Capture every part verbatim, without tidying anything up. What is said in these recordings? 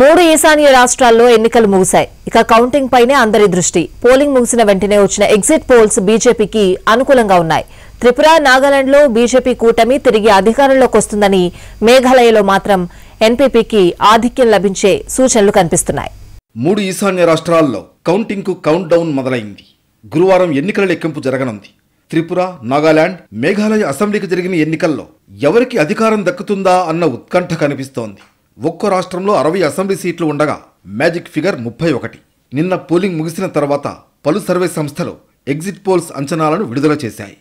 మూడు ఈశాన్య రాష్ట్రాల్లో ఎన్నికలు ముగిశాయి. ఇక కౌంటింగ్ పైనే అందరి దృష్టి. పోలింగ్ ముగిసిన వెంటనే వచ్చిన ఎగ్జిట్ పోల్స్ బీజేపీకి అనుకూలంగా ఉన్నాయి. త్రిపుర, నాగాలాండ్లో బీజేపీ కూటమి తిరిగి అధికారంలోకి వస్తుందని, మేఘాలయలో మాత్రం ఎన్పీపీకి ఆధిక్యం లభించే సూచనలు కనిపిస్తున్నాయి. మూడు ఈశాన్య రాష్ట్రాల్లో కౌంటింగ్ కు కౌంట్ డౌన్ మొదలైంది. గురువారం ఎన్నికల లెక్కింపు జరగనుంది. త్రిపుర, నాగాలాండ్, మేఘాలయ అసెంబ్లీకి జరిగిన ఎన్నికల్లో ఎవరికి అధికారం దక్కుతుందా అన్న ఉత్కంఠ కనిపిస్తోంది. ఒక్కో రాష్ట్రంలో అరవై అసెంబ్లీ సీట్లు ఉండగా మ్యాజిక్ ఫిగర్ ముప్పై ఒకటి. నిన్న పోలింగ్ ముగిసిన తర్వాత పలు సర్వే సంస్థలు ఎగ్జిట్ పోల్స్ అంచనాలను విడుదల చేశాయి.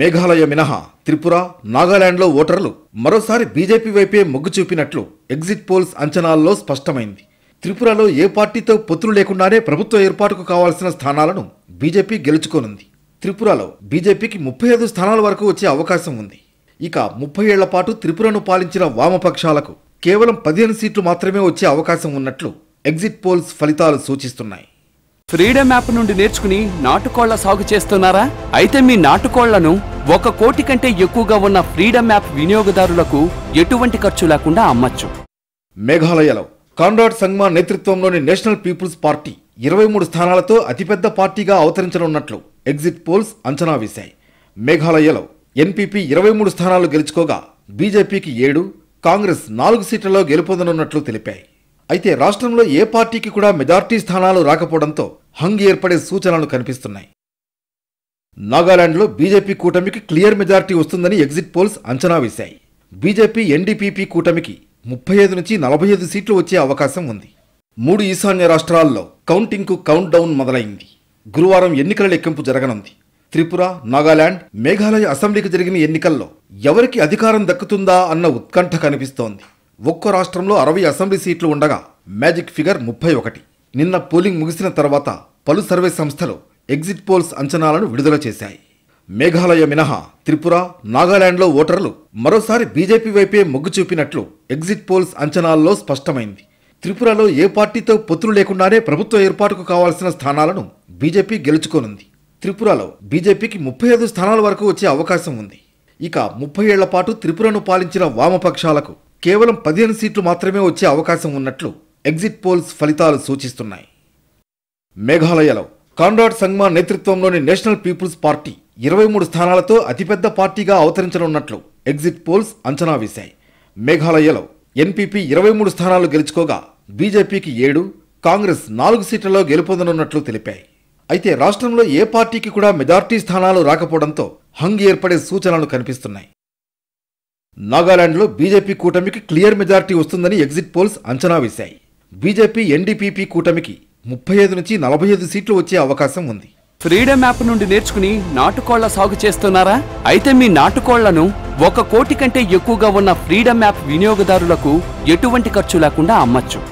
మేఘాలయ మినహా త్రిపుర, నాగాలాండ్లో ఓటర్లు మరోసారి బీజేపీ వైపే మొగ్గు చూపినట్లు ఎగ్జిట్ పోల్స్ అంచనాల్లో స్పష్టమైంది. త్రిపురలో ఏ పార్టీతో పొత్తులు లేకుండానే ప్రభుత్వ ఏర్పాటుకు కావాల్సిన స్థానాలను బీజేపీ గెలుచుకోనుంది. త్రిపురలో బీజేపీకి ముప్పై ఐదు స్థానాల వరకు వచ్చే అవకాశం ఉంది. ఇక ముప్పై ఏళ్ల పాటు త్రిపురను పాలించిన వామపక్షాలకు కేవలం పదిహేను సీట్లు మాత్రమే వచ్చే అవకాశం ఉన్నట్లు ఎగ్జిట్ పోల్స్ ఫలితాలు సూచిస్తున్నాయి. ఫ్రీడమ్ యాప్ నుండి నేర్చుకుని నాటుకోళ్ల సాగు చేస్తున్నారా? అయితే మీ నాటుకోళ్లను ఒక కోటి కంటే ఎక్కువగా ఉన్న ఫ్రీడమ్ యాప్ వినియోగదారులకు ఎటువంటి ఖర్చు లేకుండా అమ్మచ్చు. మేఘాలయలో కాన్రాడ్ సంగ్మా నేతృత్వంలోని నేషనల్ పీపుల్స్ పార్టీ ఇరవై మూడు స్థానాలతో అతిపెద్ద పార్టీగా అవతరించనున్నట్లు ఎగ్జిట్ పోల్స్ అంచనా వేశాయి. మేఘాలయలో ఎన్పీపీ ఇరవై మూడు స్థానాలు గెలుచుకోగా బీజేపీకి ఏడు, కాంగ్రెస్ నాలుగు సీట్లలో గెలుపొందనున్నట్లు తెలిపాయి. అయితే రాష్ట్రంలో ఏ పార్టీకి కూడా మెజార్టీ స్థానాలు రాకపోవడంతో హంగ్ ఏర్పడే సూచనలు కనిపిస్తున్నాయి. నాగాలాండ్లో బీజేపీ కూటమికి క్లియర్ మెజార్టీ వస్తుందని ఎగ్జిట్ పోల్స్ అంచనా వేశాయి. బీజేపీ ఎన్డీపీపీ కూటమికి ముప్పై ఐదు నుంచి నలభై ఐదు సీట్లు వచ్చే అవకాశం ఉంది. మూడు ఈశాన్య రాష్ట్రాల్లో కౌంటింగ్ కు కౌంట్ డౌన్ మొదలైంది. గురువారం ఎన్నికల లెక్కింపు జరగనుంది. త్రిపుర, నాగాలాండ్, మేఘాలయ అసెంబ్లీకి జరిగిన ఎన్నికల్లో ఎవరికి అధికారం దక్కుతుందా అన్న ఉత్కంఠ కనిపిస్తోంది. ఒక్కో రాష్ట్రంలో అరవై అసెంబ్లీ సీట్లు ఉండగా మ్యాజిక్ ఫిగర్ ముప్పై ఒకటి. నిన్న పోలింగ్ ముగిసిన తర్వాత పలు సర్వే సంస్థలు ఎగ్జిట్ పోల్స్ అంచనాలను విడుదల చేశాయి. మేఘాలయ మినహా త్రిపుర, నాగాలాండ్లో ఓటర్లు మరోసారి బీజేపీ వైపే మొగ్గు చూపినట్లు ఎగ్జిట్ పోల్స్ అంచనాల్లో స్పష్టమైంది. త్రిపురలో ఏ పార్టీతో పొత్తులు లేకుండానే ప్రభుత్వ ఏర్పాటుకు కావాల్సిన స్థానాలను బీజేపీ గెలుచుకోనుంది. త్రిపురలో బీజేపీకి ముప్పై ఐదు స్థానాల వరకు వచ్చే అవకాశం ఉంది. ఇక ముప్పై ఏళ్ల పాటు త్రిపురను పాలించిన వామపక్షాలకు కేవలం పదిహేను సీట్లు మాత్రమే వచ్చే అవకాశం ఉన్నట్లు ఎగ్జిట్ పోల్స్ ఫలితాలు సూచిస్తున్నాయి. మేఘాలయలో కాన్రాడ్ సంగ్మా నేతృత్వంలోని నేషనల్ పీపుల్స్ పార్టీ ఇరవై మూడు స్థానాలతో అతిపెద్ద పార్టీగా అవతరించనున్నట్లు ఎగ్జిట్ పోల్స్ అంచనా వేశాయి. మేఘాలయలో ఎన్పీపీ ఇరవై మూడు స్థానాలు గెలుచుకోగా బీజేపీకి ఏడు, కాంగ్రెస్ నాలుగు సీట్లలో గెలుపొందనున్నట్లు తెలిపాయి. అయితే రాష్ట్రంలో ఏ పార్టీకి కూడా మెజార్టీ స్థానాలు రాకపోవడంతో హంగ్ ఏర్పడే సూచనలు కనిపిస్తున్నాయి. నాగాలాండ్లో బీజేపీ కూటమికి క్లియర్ మెజార్టీ వస్తుందని ఎగ్జిట్ పోల్స్ అంచనా వేశాయి. బీజేపీ ఎన్డీపీపీ కూటమికి ముప్పై ఐదు నుంచి నలభై ఐదు సీట్లు వచ్చే అవకాశం ఉంది. ఫ్రీడమ్ యాప్ నుండి నేర్చుకుని నాటుకోళ్ల సాగు చేస్తున్నారా? అయితే మీ నాటుకోళ్లను ఒక కోటి కంటే ఎక్కువగా ఉన్న ఫ్రీడమ్ యాప్ వినియోగదారులకు ఎటువంటి ఖర్చు లేకుండా అమ్మచ్చు.